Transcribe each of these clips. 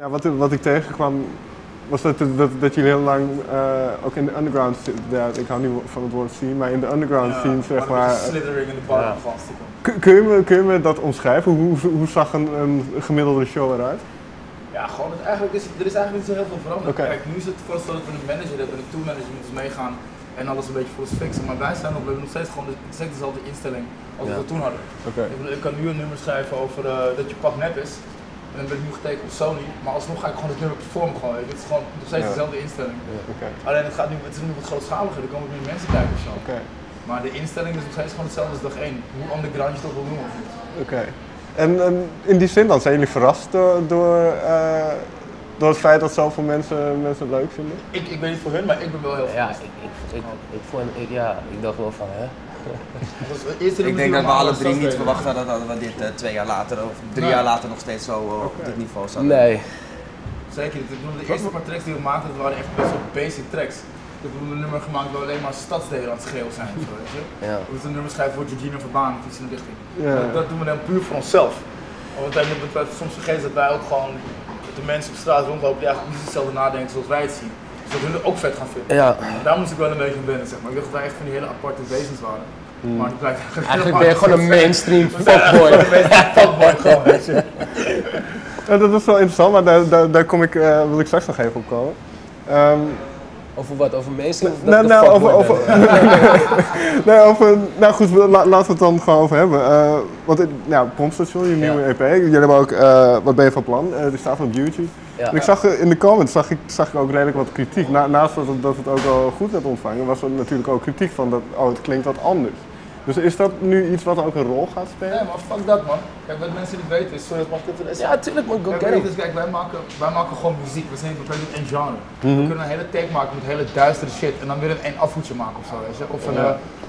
Ja, wat ik tegenkwam was dat jullie heel lang ook in de underground, ja, ik hou niet van het woord scene, maar in de underground scene, ja, zeg maar. Slithering in de bar, ja. Kun je me dat omschrijven? Hoe zag een gemiddelde show eruit? Ja, gewoon, er is eigenlijk niet zo heel veel veranderd. Okay. Kijk, nu is het voorstel dat we een manager hebben en een tourmanager moet meegaan en alles een beetje voor ons fixen. Maar we hebben nog steeds gewoon exact dezelfde instelling als we toen hadden. Okay. Ik kan nu een nummer schrijven over dat je pak nep is. En dan ben ik nu getekend op Sony, maar alsnog ga ik gewoon het nummer performen. Het is gewoon nog steeds dezelfde instelling. Yeah, okay. Alleen het is nu wat grootschaliger, er komen nu mensen kijken of zo. Okay. Maar de instelling is nog steeds gewoon hetzelfde als dag 1. Hoe underground je toch wil doen. Okay. En in die zin dan, zijn jullie verrast door het feit dat zoveel mensen het leuk vinden? Ik weet niet voor hun, maar ik ben wel heel verrast. Ja, ik dacht wel van hè. Ik denk dat we alle drie niet verwacht hadden dat we dit 2 jaar later of 3 jaar later nog steeds zo op dit niveau zaten. Nee. Zeker, de eerste paar tracks die we maakten waren echt best wel basic tracks. Ik heb een nummer gemaakt waar alleen maar stadsdelen aan het schreeuwen zijn. Zo, weet je? Ja. We moeten een nummer schrijven voor Georgina Verbaan of iets in de richting. Ja. Dat doen we dan puur voor onszelf. Want wij soms vergeten dat wij ook gewoon de mensen op straat rondlopen die eigenlijk niet hetzelfde nadenken zoals wij het zien. Dus dat hun het ook vet gaan vinden. Ja. Daar moest ik wel een beetje aan wennen, zeg maar. Ik dacht dat wij echt van die hele aparte wezens waren. Hmm. Maar het blijkt eigenlijk ben je gewoon een mainstream fuckboy. Gewoon, weet je. Ja, dat is wel interessant, maar daar kom ik, wil ik straks nog even op komen. Over wat? Over mainstream? Nou goed, laten we het dan gewoon over hebben. Want nou, Pompstation, je nieuwe EP, jullie hebben ook Wat Ben Je Van Plan, die staat op YouTube. Ja. En ik zag in de comments zag ik ook redelijk wat kritiek. Naast dat het ook wel goed werd ontvangen, was er natuurlijk ook kritiek van dat het klinkt wat anders. Dus is dat nu iets wat ook een rol gaat spelen? Nee, maar fuck dat man. Kijk, wat mensen niet weten is, sorry, mag ik dat er is. Ja, tuurlijk man, go get it. Dus kijk, wij maken gewoon muziek, we zijn niet een genre. We kunnen een hele take maken met hele duistere shit en dan weer een afvoetje maken ofzo, weet je.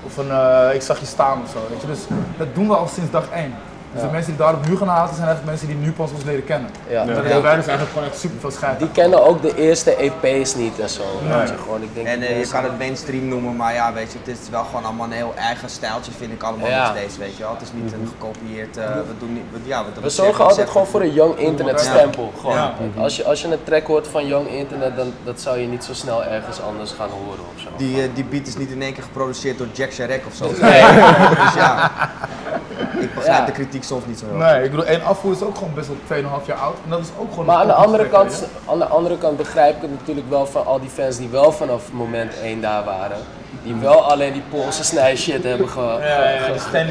Of een ik zag je staan ofzo, weet je. Dus dat doen we al sinds dag 1. Dus de mensen die daarop nu gaan haten zijn echt mensen die nu pas ons leren kennen. Ja. Ja. Wij zijn eigenlijk gewoon echt super veel schijf. Die kennen ook de eerste EP's niet en zo. Nee. Weet je, gewoon, ik denk en je kan het mainstream noemen, maar ja, weet je, het is wel gewoon allemaal een heel eigen stijltje, vind ik allemaal nog steeds, weet je wel. Het is niet een gekopieerd, we zorgen altijd gewoon voor een Young Internet stempel. Gewoon. Ja. Als je een track hoort van Young Internet, dan dat zou je niet zo snel ergens anders gaan horen ofzo. Die beat is niet in één keer geproduceerd door Jack Sharek ofzo. Nee. Dus ja. Ik begrijp de kritiek soms niet zo heel. Nee, ik bedoel, en afvoer is ook gewoon best wel 2,5 jaar oud en dat is ook gewoon. Maar aan de andere kant begrijp ik het natuurlijk wel van al die fans die wel vanaf moment 1 daar waren. Die wel alleen die Poolse snijshit hebben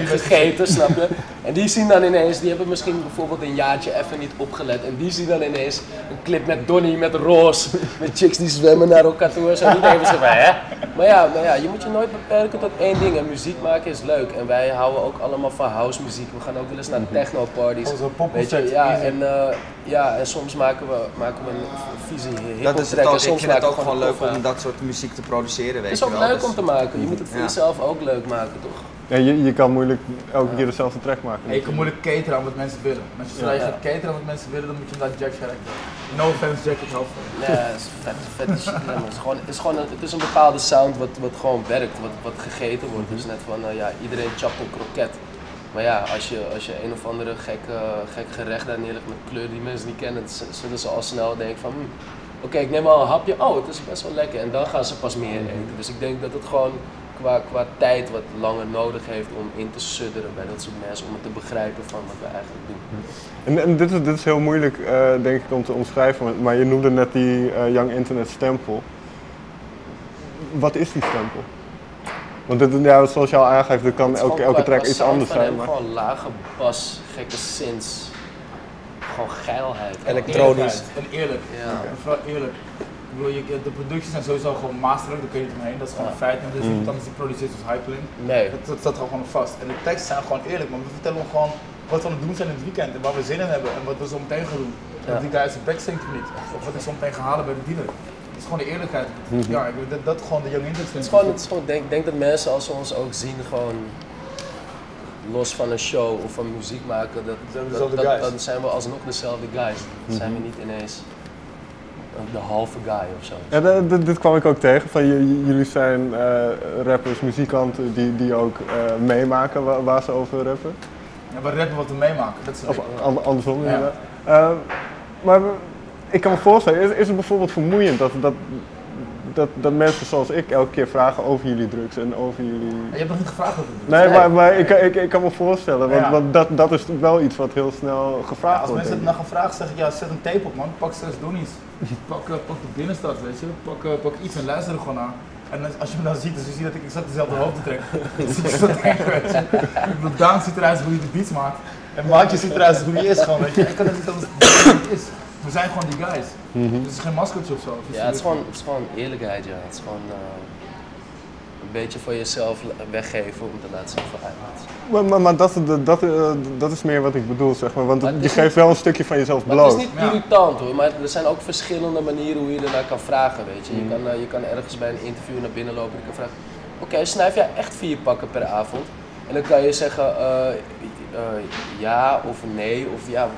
gegeten, snap je? En die zien dan ineens, die hebben misschien bijvoorbeeld een jaartje even niet opgelet. En die zien dan ineens een clip met Donnie, met Roos, met chicks die zwemmen naar elkaar toe en zo. Die denken ze van, hè? Maar ja, je moet je nooit beperken tot één ding. En muziek maken is leuk. En wij houden ook allemaal van house muziek. We gaan ook wel eens naar techno-parties. Weet je, ja. En soms maken we een visie hip-hop. Dat is het ook. Ik vind het ook gewoon leuk om dat soort muziek te produceren, weet je wel. Het is ook leuk om te maken. Je moet het voor jezelf ook leuk maken, toch? Ja, je kan moeilijk elke keer dezelfde track maken. En je kan moeilijk cateren aan wat mensen willen. Maar als je gaat cateren aan wat mensen willen, dan moet je hem daar Jack Sharek doen. No offense, Jack is helft. Nee, het is vet shit. Het is een bepaalde sound wat gewoon werkt, wat gegeten wordt. Het is dus net van, iedereen chapt een kroket. Maar ja, als je een of andere gek gerecht daar neerlegt met kleur die mensen niet kennen, zullen ze al snel denken van, oké, ik neem al een hapje, oh, het is best wel lekker. En dan gaan ze pas meer eten. Dus ik denk dat het gewoon qua tijd wat langer nodig heeft om in te sudderen bij dat soort mensen, om het te begrijpen van wat we eigenlijk doen. En dit is heel moeilijk, denk ik, om te omschrijven, maar je noemde net die Young Internet stempel. Wat is die stempel? Want dit, zoals je al aangeeft, dit kan elke track iets anders zijn. Maar gewoon lage bas, gekke synths, gewoon geilheid. Elektronisch. En eerlijk. Ja. Okay. En vooral eerlijk. Ik bedoel, de producties zijn sowieso gewoon masterlijk, daar kun je niet omheen. Dat is gewoon een feit. En dan is die produceert als hyperlink. Nee. Dat staat er gewoon vast. En de teksten zijn gewoon eerlijk, man. We vertellen gewoon wat we aan het doen zijn in het weekend en waar we zin in hebben en wat we zo meteen gaan doen. Ja. Dat die guy zijn back zingt of niet. Of wat ik zo meteen ga halen bij de dealer. Het is gewoon de eerlijkheid. Ja, ik bedoel, dat gewoon de Young Internet vindt. Ik denk dat mensen als ze ons ook zien, gewoon los van een show of van muziek maken, dan zijn we alsnog dezelfde guys. Dan zijn we niet ineens de halve guy of zo. Ja, dit kwam ik ook tegen. Van, jullie zijn rappers, muzikanten die ook meemaken waar ze over rappen. Ja, we rappen wat we meemaken. Dat is of andersom. Ja. Maar Ik kan me voorstellen, is het bijvoorbeeld vermoeiend dat mensen zoals ik elke keer vragen over jullie drugs en over jullie... Je hebt nog niet gevraagd over drugs? Nee, maar ik kan me voorstellen, want dat is wel iets wat heel snel gevraagd wordt. Als mensen het naar gevraagd zeggen, ja, zet een tape op, man, pak 6 donnies. Pak de binnenstad, weet je, pak iets en luister er gewoon aan. En als je me dan ziet, dus je ziet dat ik exact dezelfde hoofd trek. Daan ziet eruit hoe je de beats maakt. En Maatje ziet eruit hoe hij is gewoon, weet je. Ik kan het niet anders hoe het is. We zijn gewoon die guys. Mm-hmm. Dus is geen maskertje of zo. Ja, het is gewoon eerlijkheid, ja. Het is gewoon een beetje van jezelf weggeven om te laten zien van Maar dat is meer wat ik bedoel, zeg maar. Want maar je geeft wel een stukje van jezelf bloot. Het is niet irritant hoor, maar er zijn ook verschillende manieren hoe je ernaar kan vragen, weet je. Je kan ergens bij een interview naar binnen lopen en je kan vragen... Oké, snuif jij echt 4 pakken per avond? En dan kan je zeggen ja of nee of ja...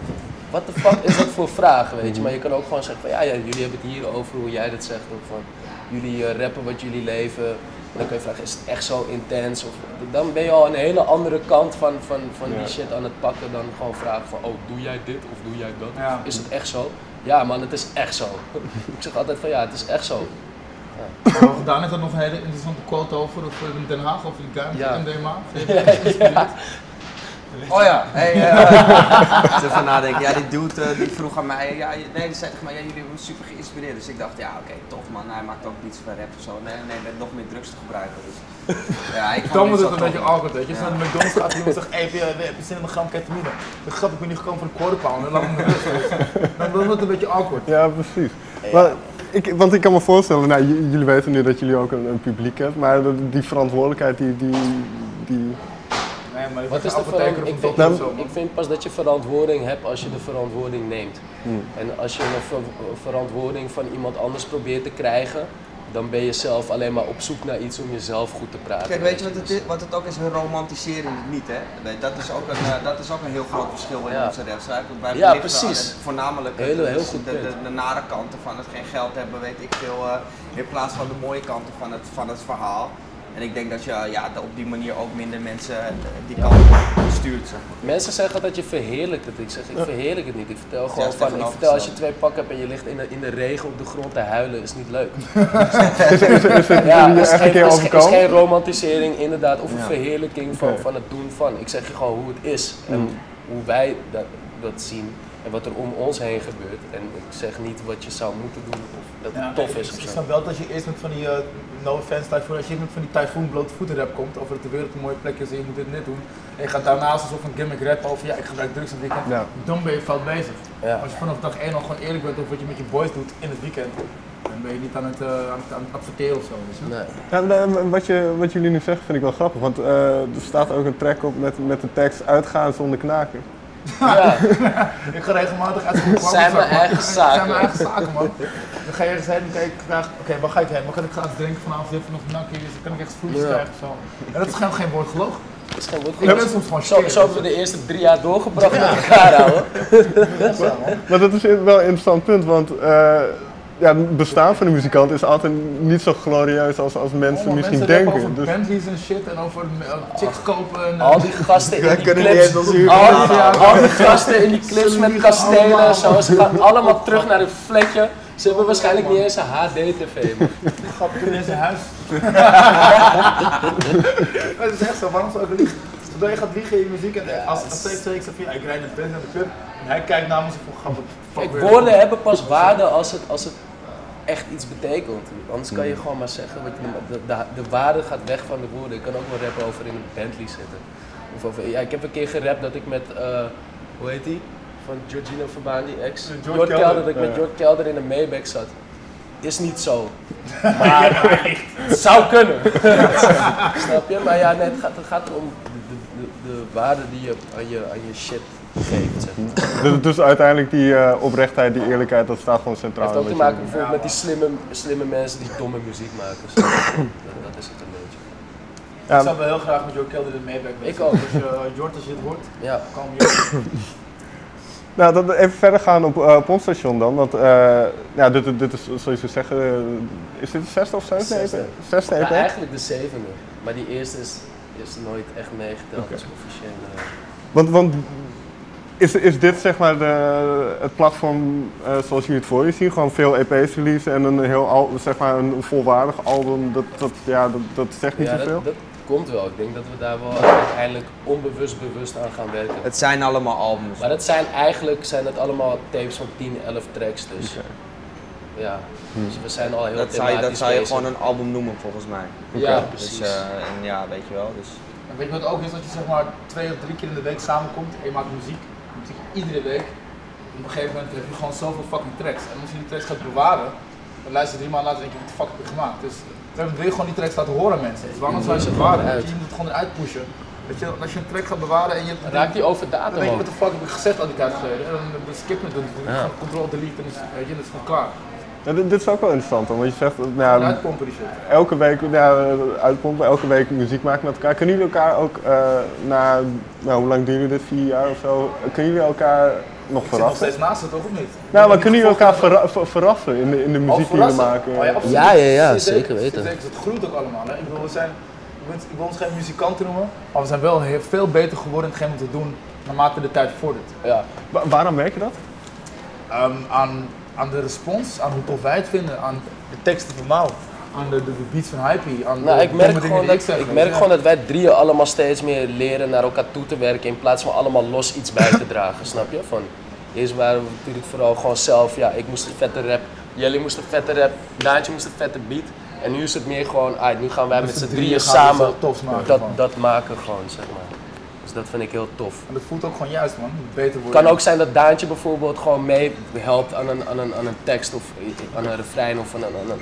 Wat de fuck is dat voor vraag, weet je? Maar je kan ook gewoon zeggen van ja, jullie hebben het hier over hoe jij dat zegt. Of van jullie rappen wat jullie leven. En dan kun je vragen, is het echt zo intens? Of, dan ben je al een hele andere kant van die shit aan het pakken dan gewoon vragen van oh, doe jij dit of doe jij dat? Ja. Is het echt zo? Ja man, het is echt zo. Ik zeg altijd van ja, het is echt zo. Ja. Daan heeft er nog een hele interessante quote over in Den Haag of in Duim en DMA. Oh ja, hey, even nadenken. Ja, die dude die vroeg aan mij, die zei tegen mij, jullie hebben me super geïnspireerd. Dus ik dacht, ja oké, tof man, hij maakt ook niets van rap of zo. Nee, met nog meer drugs te gebruiken. Dus. Ja, ik dan moet het een beetje awkward, weet je. Als je naar de McDonald's gaat en iemand zegt, hey, heb je zin in een gram ketamine? Dan grap, ik ben nu gekomen voor een quarterpound en laat me dan wordt het een beetje awkward. Ja, precies. Maar, want ik kan me voorstellen, nou, jullie weten nu dat jullie ook een publiek hebben, maar die verantwoordelijkheid die maar wat is de verantwoording? Ik vind pas dat je verantwoording hebt als je de verantwoording neemt. En als je een verantwoording van iemand anders probeert te krijgen, dan ben je zelf alleen maar op zoek naar iets om jezelf goed te praten. Kijk, weet je wat het is? Wat het ook is, we romantiseren het niet, hè? Nee, dat is ook een heel groot verschil in onze rechtszaak. Wij precies. Voornamelijk de nare kanten van het geen geld hebben, weet ik veel, in plaats van de mooie kanten van het verhaal. En ik denk dat je op die manier ook minder mensen die kant stuurt. Zeg maar. Mensen zeggen dat je verheerlijkt het. Ik zeg, ik verheerlijk het niet. Ik vertel gewoon als je 2 pakken hebt en je ligt in de regen op de grond te huilen, is niet leuk. Is geen romantisering inderdaad of een verheerlijking van het doen van. Ik zeg je gewoon hoe het is en hoe wij dat zien. En wat er om ons heen gebeurt. En ik zeg niet wat je zou moeten doen of dat het tof is. Ik snap wel dat je eerst met van die no offense typhoon, als je met van die typhoon blote voeten rap komt over dat de wereld een mooie plek is en je moet dit net doen. En je gaat daarnaast alsof een gimmick rappen over ja, ik gebruik drugs in het weekend. Ja. Dan ben je fout bezig. Ja. Als je vanaf dag 1 al gewoon eerlijk bent over wat je met je boys doet in het weekend, dan ben je niet aan het adverteren of zo. Dus, nee. Ja, wat jullie nu zeggen vind ik wel grappig, want er staat ook een track op met de tekst uitgaan zonder knaken. Ja. Ik ga regelmatig uit mijn klanten. Zijn mijn eigen zaken, man. Dan ga je ergens heen en kijk, oké, waar ga ik heen? Maar kan ik graag drinken vanavond? Even nog een nakje, dus dan kan ik echt vloeistof krijgen of zo. En dat is gewoon geen woord gelogen. Zo hebben we de eerste 3 jaar doorgebracht met elkaar, houden. Maar dat is wel een interessant punt, want het bestaan van een muzikant is altijd niet zo glorieus als mensen misschien denken. Over Bentleys en shit en over chicks kopen en... Al die gasten in die clips, al die gasten in die clips met kastelen en zo, ze gaan allemaal terug naar hun vlekje. Ze hebben waarschijnlijk niet eens een HD-tv, man. Die gaat terug in zijn huis. Het is echt zo, waarom zou ik liegen? Zodat je gaat liegen in je muziek en als ik zeg van ja, ik rijd met Ben naar de club en hij kijkt naar me en zegt van woorden hebben pas waarde als het echt iets betekent. Anders kan je gewoon maar zeggen, wat je, de waarde gaat weg van de woorden. Ik kan ook wel rappen over in een Bentley zitten. Of over, ik heb een keer gerapt dat ik met, hoe heet die? Van Georgina Verbaan, die ex. Jort Kelder, dat ik met Jort Kelder in een Maybach zat. Is niet zo. Maar het zou kunnen. Snap je? Maar ja, nee, het gaat om de waarde die je aan je shit geeft. Zeg maar. Dus uiteindelijk die oprechtheid, die eerlijkheid, dat staat gewoon centraal. Het heeft ook te maken bijvoorbeeld met die slimme mensen die domme muziek maken. Dus dat is het een beetje. Ja, ik zou wel heel graag met Jort Kelder in de Maybach bezig. Ik ook. Dus Jort, als je het hoort, kom hier. Nou, dat even verder gaan op Pompstation dan, want dit is, zoals je zeggen, is dit de 6e of 7e? 6e EP? Eigenlijk de 7e, maar die eerste is nooit echt meegeteld als officieel. Want Is dit zeg maar het platform zoals jullie het voor je zien? Gewoon veel EP's release en een heel zeg maar een volwaardig album, dat zegt niet zoveel? Dat komt wel. Ik denk dat we daar wel uiteindelijk bewust aan gaan werken. Het zijn allemaal albums. Maar dat zijn eigenlijk allemaal tapes van 10, 11 tracks dus. Okay. Ja, dus we zijn al heel dat zou je gewoon een album noemen volgens mij. Okay. Ja, precies. Dus, en ja, weet je wel. Dus. En weet je wat ook is? Dat je zeg maar 2 of 3 keer in de week samenkomt en je maakt muziek iedere week. En op een gegeven moment heb je gewoon zoveel fucking tracks. En als je die tracks gaat bewaren, dan luister je 3 maanden later en denk je, wat de fuck heb ik gemaakt? Dus dan wil je gewoon die tracks laten horen mensen. Dus waarom zou je ze bewaren? Je moet het gewoon eruit pushen. Weet je, als je een track gaat bewaren en je raakt die over datum. Dan denk je, wat de fuck heb ik gezegd al die tijd geleden? En dan skip je het, dan control-delete en dan is het gewoon klaar. Ja, dit is ook wel interessant dan, want je zegt uitpompen die shit. Elke week uitpompen, elke week muziek maken met elkaar. Kunnen jullie elkaar ook na, nou hoe lang doen jullie dit, 4 jaar of zo, kunnen jullie elkaar nog verrassen? Zit nog steeds naast het toch of niet? Nou, maar kunnen jullie elkaar verrassen in de muziek die jullie maken? Oh, ja, zeker weten. Het groeit ook allemaal, hè? Ik bedoel, ik wil ons geen muzikanten noemen, maar we zijn wel heel veel beter geworden in hetgeen wat we doen naarmate de tijd vordert. Ja. Waarom merk je dat? Aan de respons, aan hoe tof wij het vinden, aan de teksten van Mau, aan de beats van Hypey, aan de ik merk gewoon dat wij 3 allemaal steeds meer leren naar elkaar toe te werken in plaats van allemaal los iets bij te dragen, snap je? Van, eerst waren we natuurlijk vooral gewoon zelf, ja, ik moest een vette rap, Jelly moest een vette rap, Naantje moest een vette beat. En nu is het meer gewoon, nu gaan wij met z'n 3 samen maken, dat maken gewoon, zeg maar. Dus dat vind ik heel tof. En dat voelt ook gewoon juist, man. Beter worden. Het kan ook zijn dat Daantje bijvoorbeeld gewoon mee helpt aan een tekst of aan een refrein of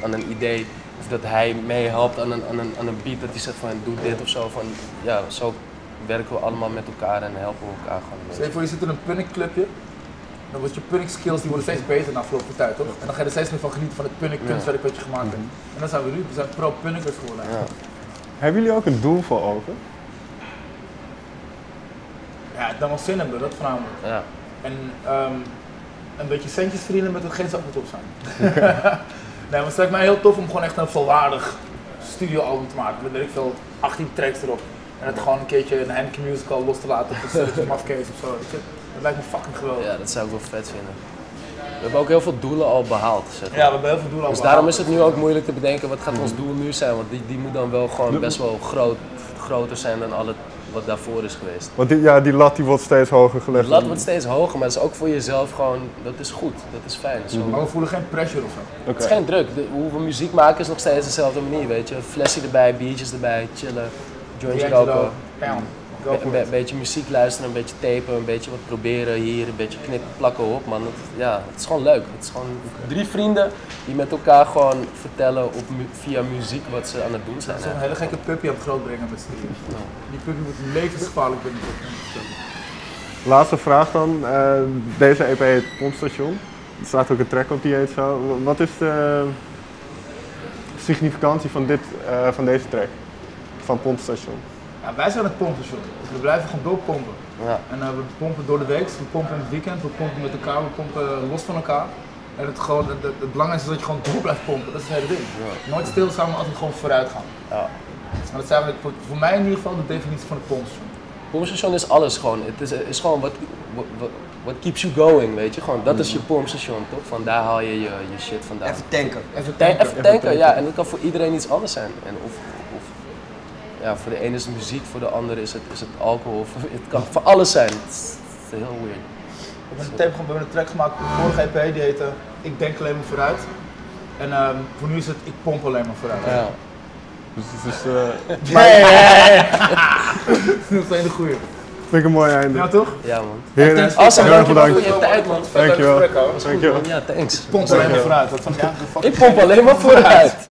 aan een idee. Of dat hij mee helpt aan een beat, dat hij zegt van doe dit of zo. Van, ja, zo werken we allemaal met elkaar en helpen we elkaar gewoon. Stel je voor, je zit in een punnikclubje. Dan wordt je punnik skills die worden steeds beter na verloop van tijd, toch? En dan ga je er steeds meer van genieten van het punnik kunstwerk wat je gemaakt hebt. En dan zijn we nu, we zijn pro-punnikers geworden eigenlijk. Ja. Hebben jullie ook een doel voor ogen? Ja, dan wel zin hebben, dat voornamelijk. Ja. En een beetje centjes verdienen met hetgeen ze ook moet op zijn. Nee, maar het lijkt mij heel tof om gewoon echt een volwaardig studioalbum te maken. Met weet ik veel, 18 tracks erop. En het gewoon een keertje een Heineken musical los te laten op een stukje mafcase ofzo. Dat lijkt me fucking geweldig. Ja, dat zou ik wel vet vinden. We hebben ook heel veel doelen al behaald, zeg maar. Ja, we hebben heel veel doelen al behaald. Dus daarom is het nu ook moeilijk te bedenken wat gaat ons doel nu zijn. Want die moet dan wel gewoon best wel groter zijn dan alle... wat daarvoor is geweest. Want die lat die wordt steeds hoger gelegd. De lat wordt steeds hoger, maar dat is ook voor jezelf gewoon, dat is goed, dat is fijn. Zo. Maar we voelen geen pressure of zo. Okay. Het is geen druk. Hoe we muziek maken is nog steeds dezelfde manier, weet je. Flesje erbij, biertjes erbij, chillen, jointje roken. Een beetje muziek luisteren, een beetje tapen, een beetje wat proberen hier, een beetje knippen, plakken op, man. Het is gewoon leuk. Het is gewoon 3 vrienden die met elkaar gewoon vertellen via muziek wat ze aan het doen zijn. Zo'n hele gekke puppy aan het grootbrengen met z'n drieën. Ja. Die puppy moet levensgevaarlijk binnen. Laatste vraag dan. Deze EP heet Pompstation. Er staat ook een track op die heet zo. Wat is de significantie van deze track? Van Pompstation? Ja, wij zijn het pompstation. Dus we blijven gewoon doorpompen. Ja. En we pompen door de week, we pompen in het weekend, we pompen met elkaar, we pompen los van elkaar. En het belangrijkste is dat je gewoon door blijft pompen, dat is het hele ding. Ja. Nooit stilstaan, maar altijd gewoon vooruit gaan. Ja. En dat zijn voor mij in ieder geval de definitie van het pompstation. Pompstation is alles gewoon. Het is gewoon what keeps you going, weet je. Gewoon, dat is je pompstation, toch? Van daar haal je je shit vandaan. Even tanken, ja. En dat kan voor iedereen iets anders zijn. Ja, voor de ene is het muziek, voor de andere is het alcohol, het kan voor alles zijn. Het is heel weird. We hebben een track gemaakt, de vorige EP, die heette Ik Denk Alleen Maar Vooruit. En voor nu is het Ik Pomp Alleen Maar Vooruit. Ja. Dus het is... Het is nog steeds een goeie. Vind ik een mooi einde. Ja toch? Ja man. Heerlijk. Heel erg bedankt voor je tijd man. Dankjewel. Ja, thanks. Pomp Alleen Maar Vooruit. Ik pomp alleen maar vooruit.